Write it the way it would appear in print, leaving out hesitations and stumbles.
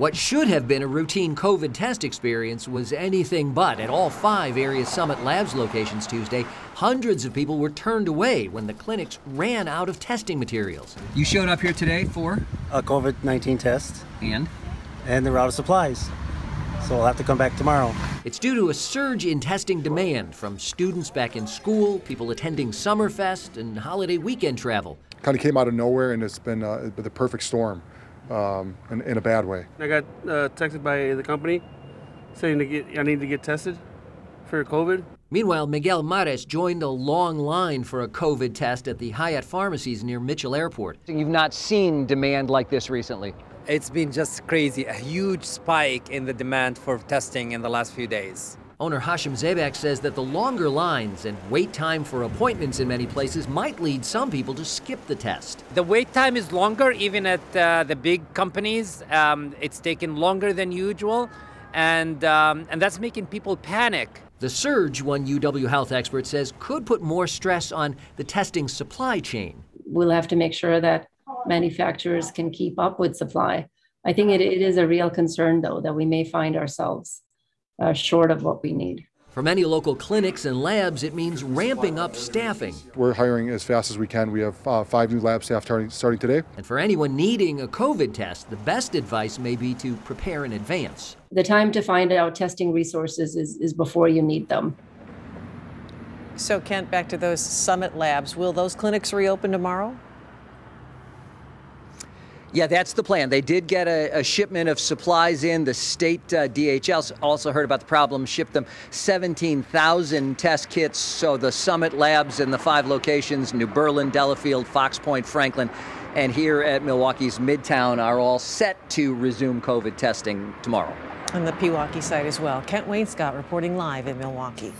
What should have been a routine COVID test experience was anything but. At all five area Summit Labs locations Tuesday, hundreds of people were turned away when the clinics ran out of testing materials. You showed up here today for? A COVID-19 test. And? And the route of supplies. So we'll have to come back tomorrow. It's due to a surge in testing demand from students back in school, people attending Summerfest, and holiday weekend travel. Kind of came out of nowhere, and it's been the perfect storm. In a bad way. I got texted by the company saying I need to get tested for COVID. Meanwhile, Miguel Mares joined a long line for a COVID test at the Hyatt Pharmacies near Mitchell Airport. You've not seen demand like this recently. It's been just crazy, a huge spike in the demand for testing in the last few days. Owner Hashim Zebek says that the longer lines and wait time for appointments in many places might lead some people to skip the test. The wait time is longer, even at the big companies. It's taken longer than usual, and that's making people panic. The surge, one UW Health expert says, could put more stress on the testing supply chain. We'll have to make sure that manufacturers can keep up with supply. I think it is a real concern, though, that we may find ourselves short of what we need. For many local clinics and labs, it means ramping up staffing. We're hiring as fast as we can. We have 5 new lab staff starting today. And for anyone needing a COVID test, the best advice may be to prepare in advance. The time to find out testing resources is before you need them. So Kent, back to those Summit Labs. Will those clinics reopen tomorrow? Yeah, that's the plan. They did get a shipment of supplies in. The state DHL also heard about the problem, shipped them 17,000 test kits. So the Summit Labs and the 5 locations, New Berlin, Delafield, Fox Point, Franklin, and here at Milwaukee's Midtown, are all set to resume COVID testing tomorrow. And the Pewaukee site as well. Kent Wainscott reporting live in Milwaukee.